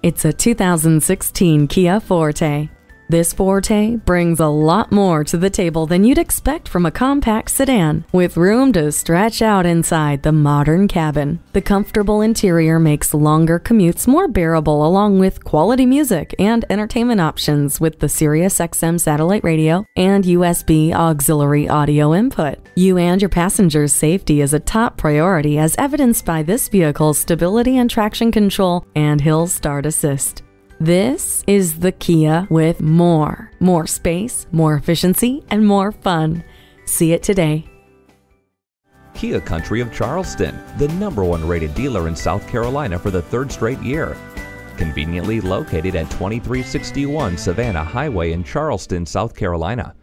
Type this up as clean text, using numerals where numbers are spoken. It's a 2016 Kia Forte. This Forte brings a lot more to the table than you'd expect from a compact sedan, with room to stretch out inside the modern cabin. The comfortable interior makes longer commutes more bearable, along with quality music and entertainment options with the Sirius XM satellite radio and USB auxiliary audio input. You and your passengers' safety is a top priority, as evidenced by this vehicle's stability and traction control and hill start assist. This is the Kia with more. More space, more efficiency, and more fun. See it today. Kia Country of Charleston, the #1 rated dealer in South Carolina for the 3rd straight year. Conveniently located at 2361 Savannah Highway in Charleston, South Carolina.